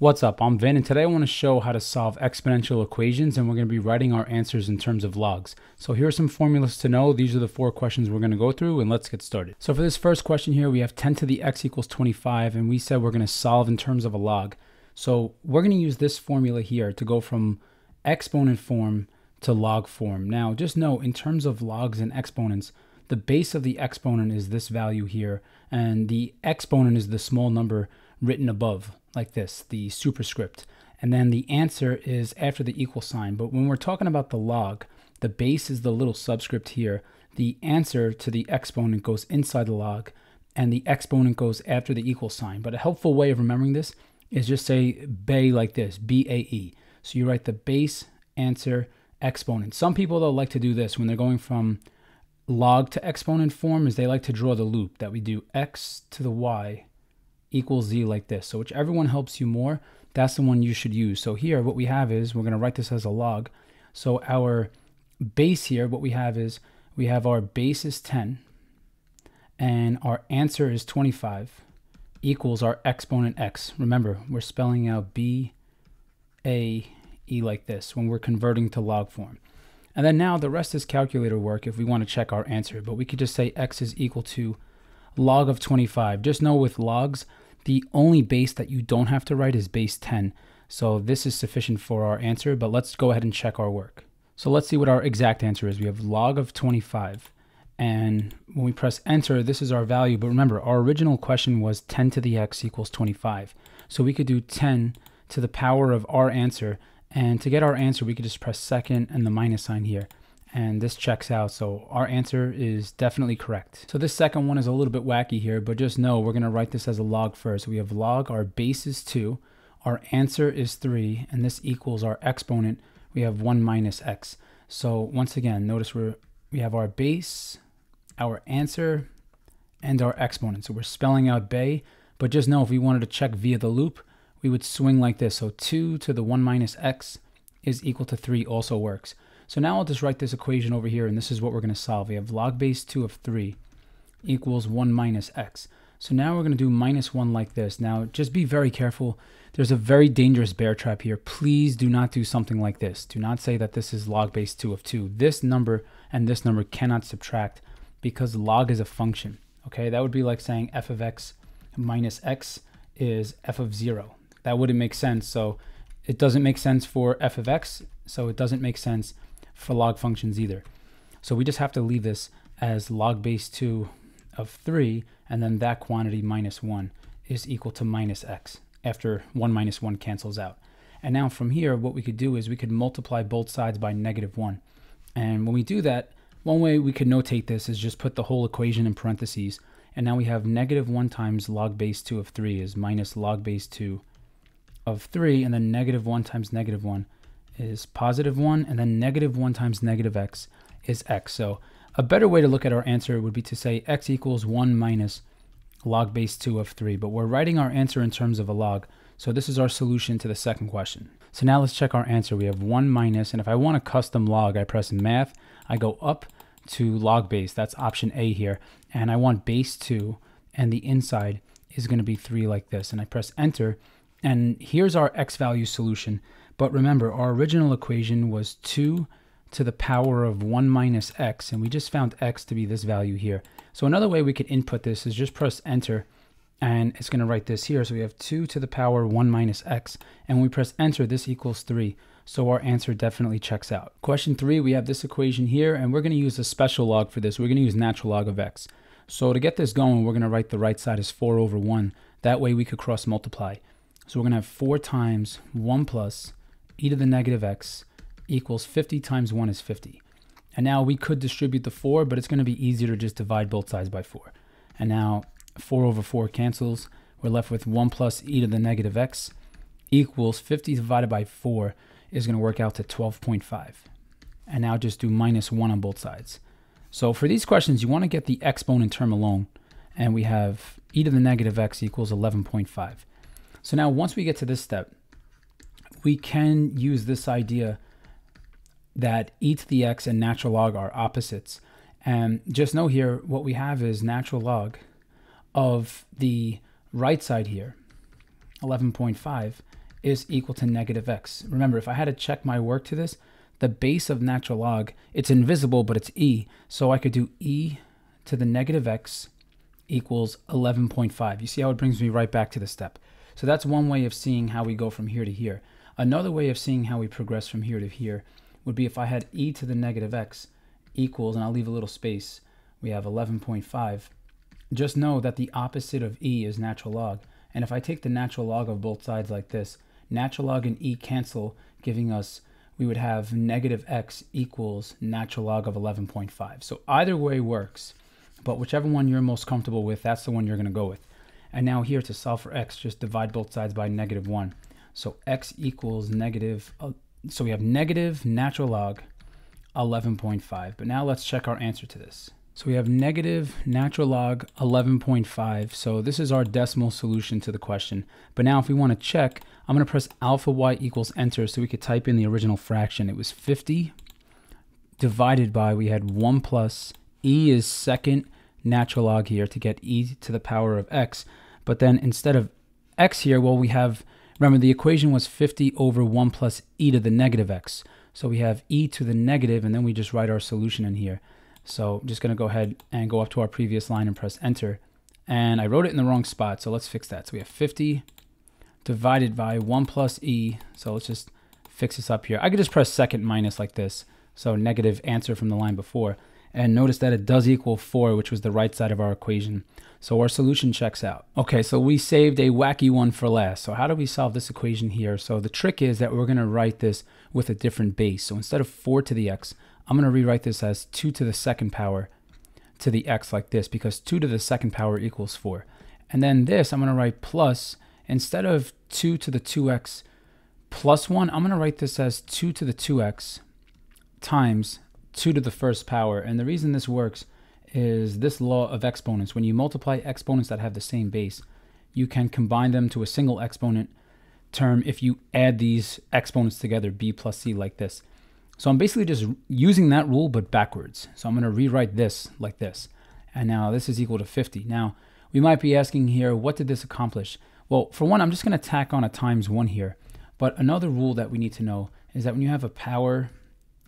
What's up, I'm Vin, and today I want to show how to solve exponential equations, and we're going to be writing our answers in terms of logs. So here are some formulas to know. These are the four questions we're going to go through, and let's get started. So for this first question here, we have 10 to the x equals 25, and we said we're going to solve in terms of a log. So we're going to use this formula here to go from exponent form to log form. Now just know, in terms of logs and exponents, the base of the exponent is this value here, and the exponent is the small number written above, like this, the superscript. And then the answer is after the equal sign. But when we're talking about the log, the base is the little subscript here. The answer to the exponent goes inside the log, and the exponent goes after the equal sign. But a helpful way of remembering this is just say bae like this, B-A-E. So you write the base, answer, exponent. Some people, though, like to do this when they're going from log to exponent form, is they like to draw the loop that we do x to the y equals z like this. So whichever one helps you more, that's the one you should use. So here what we have is, we're going to write this as a log. So our base here, what we have is, we have our base is 10 and our answer is 25 equals our exponent x. Remember, we're spelling out B-A-E like this when we're converting to log form. And then now the rest is calculator work if we want to check our answer, but we could just say x is equal to log of 25. Just know with logs, the only base that you don't have to write is base 10. So this is sufficient for our answer, but let's go ahead and check our work. So let's see what our exact answer is. We have log of 25. And when we press enter, this is our value. But remember, our original question was 10 to the x equals 25. So we could do 10 to the power of our answer. And to get our answer, we could just press second and the minus sign here. And this checks out, so our answer is definitely correct. So this second one is a little bit wacky here, but just know we're gonna write this as a log first. We have log, our base is 2, our answer is 3, and this equals our exponent. We have 1 minus x. So once again, notice we have our base, our answer, and our exponent. So we're spelling out bae, but just know if we wanted to check via the loop, we would swing like this. So 2 to the 1 minus x is equal to 3 also works. So now I'll just write this equation over here, and this is what we're going to solve. We have log base 2 of 3 equals 1 minus x. So now we're going to do minus 1 like this. Now, just be very careful. There's a very dangerous bear trap here. Please do not do something like this. Do not say that this is log base 2 of 2. This number and this number cannot subtract because log is a function. Okay, that would be like saying f of x minus x is f of 0. That wouldn't make sense. So it doesn't make sense for f of x, so it doesn't make sense for log functions either. So we just have to leave this as log base 2 of 3, and then that quantity minus 1 is equal to minus x after 1 minus 1 cancels out. And now from here, what we could do is we could multiply both sides by negative 1. And when we do that, one way we could notate this is just put the whole equation in parentheses. And now we have negative 1 times log base 2 of 3 is minus log base 2 of 3, and then negative 1 times negative 1 is positive 1, and then negative 1 times negative x is x. So a better way to look at our answer would be to say x equals 1 minus log base 2 of 3, but we're writing our answer in terms of a log, so this is our solution to the second question. So now let's check our answer. We have 1 minus, and if I want a custom log, I press math, I go up to log base, that's option A here, and I want base 2, and the inside is going to be 3 like this, and I press enter, and here's our x value solution. But remember, our original equation was 2 to the power of 1 minus x, and we just found x to be this value here. So another way we could input this is just press enter, and it's going to write this here. So we have 2 to the power 1 minus x, and when we press enter, this equals 3. So our answer definitely checks out. Question 3, we have this equation here, and we're going to use a special log for this. We're going to use natural log of x. So to get this going, we're going to write the right side as 4 over 1. That way we could cross multiply. So we're going to have 4 times 1 plus e to the negative x equals 50 times 1 is 50. And now we could distribute the 4, but it's going to be easier to just divide both sides by 4. And now 4 over 4 cancels. We're left with 1 plus e to the negative x equals 50 divided by 4 is going to work out to 12.5. And now just do minus 1 on both sides. So for these questions, you want to get the exponent term alone. And we have e to the negative x equals 11.5. So now once we get to this step, we can use this idea that e to the x and natural log are opposites. And just know here, what we have is natural log of the right side here, 11.5, is equal to negative x. Remember, if I had to check my work to this, the base of natural log, it's invisible, but it's e. So I could do e to the negative x equals 11.5. You see how it brings me right back to the step. So that's one way of seeing how we go from here to here. Another way of seeing how we progress from here to here would be if I had e to the negative x equals, and I'll leave a little space, we have 11.5. Just know that the opposite of e is natural log. And if I take the natural log of both sides like this, natural log and e cancel, giving us, we would have negative x equals natural log of 11.5. So either way works, but whichever one you're most comfortable with, that's the one you're going to go with. And now here to solve for x, just divide both sides by negative 1. So x equals negative, so we have negative natural log 11.5. But now let's check our answer to this. So we have negative natural log 11.5. So this is our decimal solution to the question. But now if we want to check, I'm going to press alpha y equals enter so we could type in the original fraction. It was 50 divided by, we had 1 plus, e is second natural log here to get e to the power of x. But then instead of x here, well, we have, remember the equation was 50 over 1 plus e to the negative x. So we have e to the negative, and then we just write our solution in here. So I'm just going to go ahead and go up to our previous line and press enter. And I wrote it in the wrong spot, so let's fix that. So we have 50 divided by 1 plus e. So let's just fix this up here. I could just press second minus like this. So negative answer from the line before. And notice that it does equal 4, which was the right side of our equation. So our solution checks out. Okay, so we saved a wacky one for last. So how do we solve this equation here? So the trick is that we're going to write this with a different base. So instead of 4 to the x, I'm going to rewrite this as 2 to the second power to the x like this, because 2 to the second power equals 4. And then this, I'm going to write plus, instead of 2 to the 2x plus 1, I'm going to write this as 2 to the 2x times 2 to the first power. And the reason this works is this law of exponents. When you multiply exponents that have the same base, you can combine them to a single exponent term if you add these exponents together, b plus c like this. So I'm basically just using that rule, but backwards. So I'm going to rewrite this like this. And now this is equal to 50. Now, we might be asking here, what did this accomplish? Well, for one, I'm just going to tack on a times 1 here. But another rule that we need to know is that when you have a power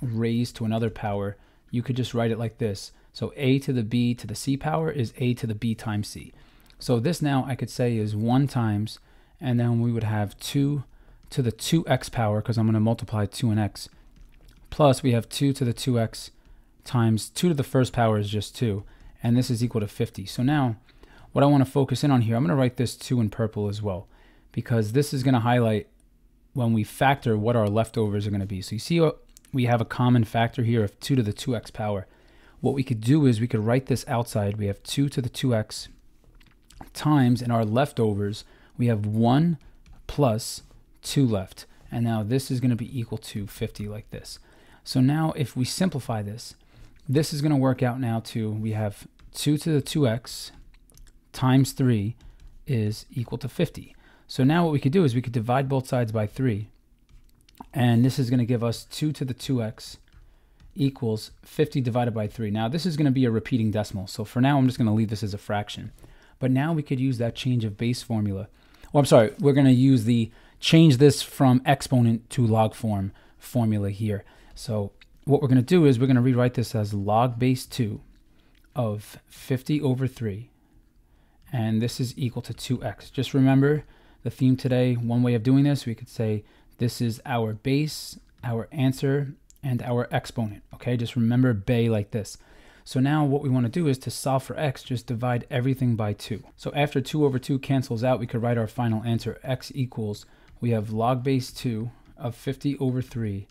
raised to another power, you could just write it like this. So a to the b to the c power is a to the b times c. So this now I could say is 1 times, and then we would have 2 to the 2x power, because I'm going to multiply 2 and x. Plus we have 2 to the 2x times 2 to the first power is just 2, and this is equal to 50. So now what I want to focus in on here, I'm going to write this 2 in purple as well, because this is going to highlight when we factor what our leftovers are going to be. So you see we have a common factor here of 2 to the 2x power. What we could do is we could write this outside. We have 2 to the 2x times, and our leftovers, we have 1 plus 2 left. And now this is going to be equal to 50 like this. So now if we simplify this, this is going to work out now to, we have 2 to the 2x times 3 is equal to 50. So now what we could do is we could divide both sides by 3. And this is going to give us 2 to the 2x equals 50 divided by 3. Now this is going to be a repeating decimal. So for now I'm just going to leave this as a fraction. But now we could use that change of base formula. Well, I'm sorry, we're going to use the change this from exponent to log form formula here. So what we're going to do is we're going to rewrite this as log base 2 of 50 over 3. And this is equal to 2x. Just remember the theme today, one way of doing this, we could say this is our base, our answer, and our exponent. Okay, just remember bay like this. So now what we want to do is to solve for x, just divide everything by 2. So after 2 over 2 cancels out, we could write our final answer. X equals, we have log base 2 of 50 over 3.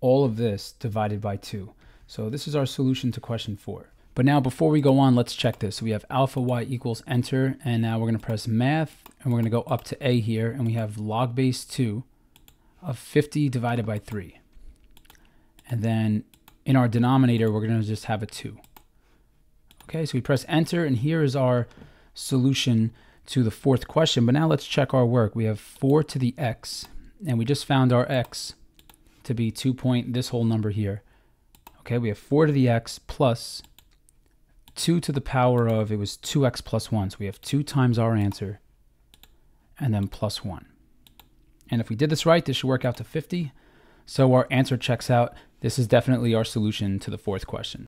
All of this divided by 2. So this is our solution to question 4. But now before we go on, let's check this. So we have alpha y equals enter, and now we're going to press math, and we're going to go up to a here, and we have log base 2 of 50 divided by 3. And then in our denominator, we're going to just have a 2. Okay, so we press enter, and here is our solution to the fourth question. But now let's check our work. We have 4 to the x, and we just found our x to be 2 point this whole number here. Okay, we have 4 to the x plus 2 to the power of, it was 2x plus 1. So we have 2 times our answer and then plus 1. And if we did this right, this should work out to 50. So our answer checks out. This is definitely our solution to the fourth question.